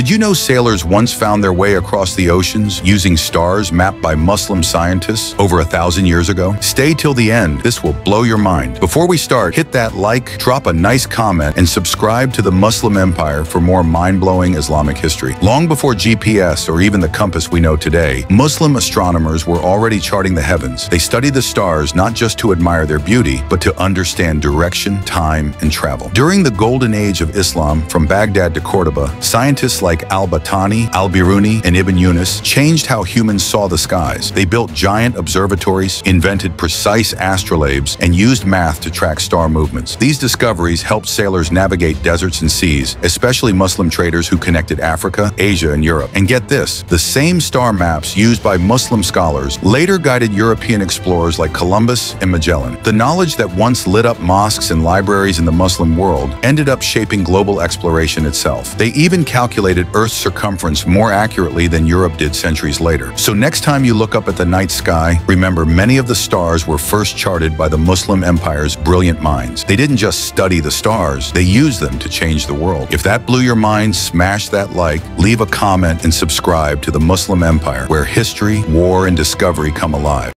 Did you know sailors once found their way across the oceans using stars mapped by Muslim scientists over 1,000 years ago? Stay till the end, this will blow your mind. Before we start, hit that like, drop a nice comment, and subscribe to the Muslim Empire for more mind-blowing Islamic history. Long before GPS or even the compass we know today, Muslim astronomers were already charting the heavens. They studied the stars not just to admire their beauty, but to understand direction, time, and travel. During the golden age of Islam, from Baghdad to Cordoba, scientists like Al-Battani, Al-Biruni, and Ibn Yunus changed how humans saw the skies. They built giant observatories, invented precise astrolabes, and used math to track star movements. These discoveries helped sailors navigate deserts and seas, especially Muslim traders who connected Africa, Asia, and Europe. And get this, the same star maps used by Muslim scholars later guided European explorers like Columbus and Magellan. The knowledge that once lit up mosques and libraries in the Muslim world ended up shaping global exploration itself. They even calculated Earth's circumference more accurately than Europe did centuries later. So next time you look up at the night sky, remember many of the stars were first charted by the Muslim Empire's brilliant minds. They didn't just study the stars, they used them to change the world. If that blew your mind, smash that like, leave a comment, and subscribe to the Muslim Empire, where history, war, and discovery come alive.